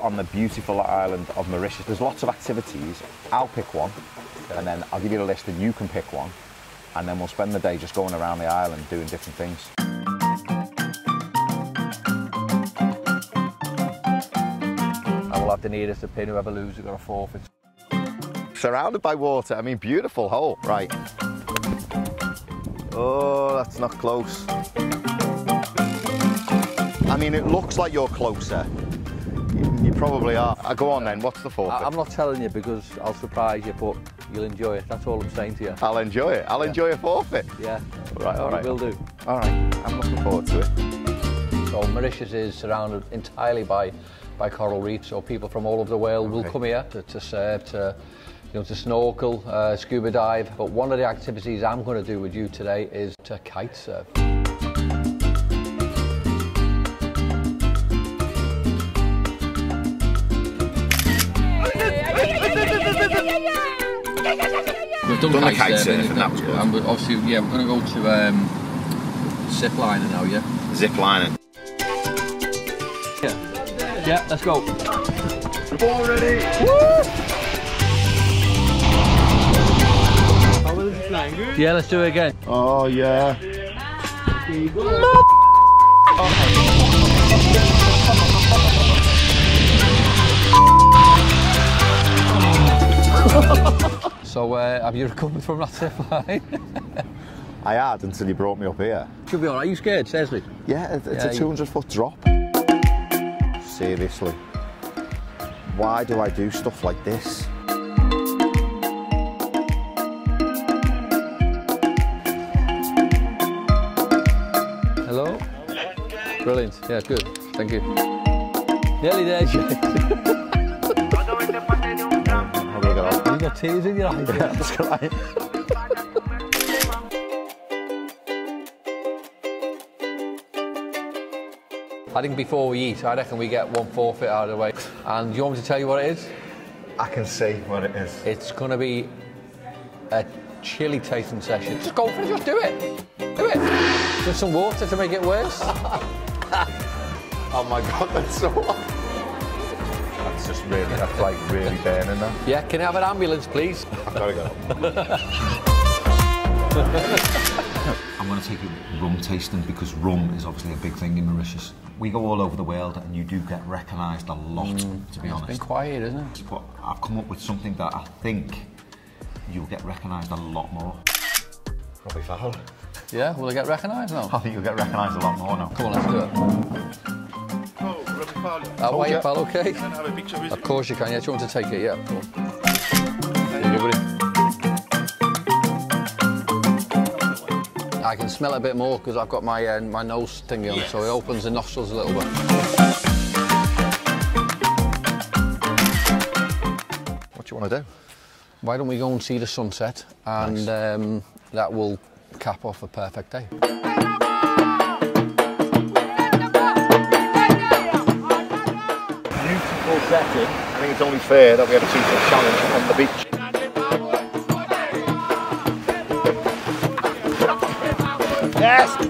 out on the beautiful island of Mauritius. There's lots of activities. I'll pick one, and then I'll give you a list and you can pick one, and then we'll spend the day just going around the island doing different things. And we'll have the nearest to pin. Whoever loses, got a forfeit. Surrounded by water. I mean, beautiful hole. Right. Oh, that's not close. I mean, it looks like you're closer. You probably are. Go on then, what's the forfeit? I'm not telling you because I'll surprise you, but you'll enjoy it. That's all I'm saying to you. I'll enjoy it. I'll enjoy a forfeit. Yeah. Right, all right. Will do. All right, I'm looking forward to it. So Mauritius is surrounded entirely by coral reefs, so people from all over the world will come here to surf, to snorkel, scuba dive. But one of the activities I'm going to do with you today is to kite surf. We've done kite surfing, that was good. And obviously, yeah, we're going to go to zip lining now, yeah? Zip lining. Yeah, yeah, let's go. Already! Woo! How was it flying? Good? Yeah, let's do it again. Oh, yeah. So, have you recovered from that zip line? I had until you brought me up here. Should be alright. Are you scared, seriously? Yeah, it's a 200-foot drop. Seriously, why do I do stuff like this? Hello? Brilliant. Yeah, good. Thank you. Nearly there, Jake. You've got tears in your eyes. Yeah, that's right. I think before we eat, I reckon we get one forfeit out of the way. And you want me to tell you what it is? I can see what it is. It's going to be a chilli tasting session. Just go for it, just do it. Do it. There's some water to make it worse. Oh my God, that's so hot. It's just really, that's like really burning now. Yeah, can I have an ambulance, please? I've got to go. I'm going to take you rum tasting because rum is obviously a big thing in Mauritius. We go all over the world and you do get recognised a lot, to be honest. It's been quiet, isn't it? But I've come up with something that I think you'll get recognised a lot more. Robbie Fowler. Yeah, will I get recognised now? I think you'll get recognised a lot more now. Come on, let's do it. How are you, pal? Okay. Can I have a picture with you? Of course you can. Yeah, do you want to take it? Yeah. I can smell it a bit more because I've got my my nose thingy on, so it opens the nostrils a little bit. What do you want to do? Why don't we go and see the sunset, and that will cap off a perfect day. Setting. I think it's only fair that we have a two-foot challenge on the beach. Yes!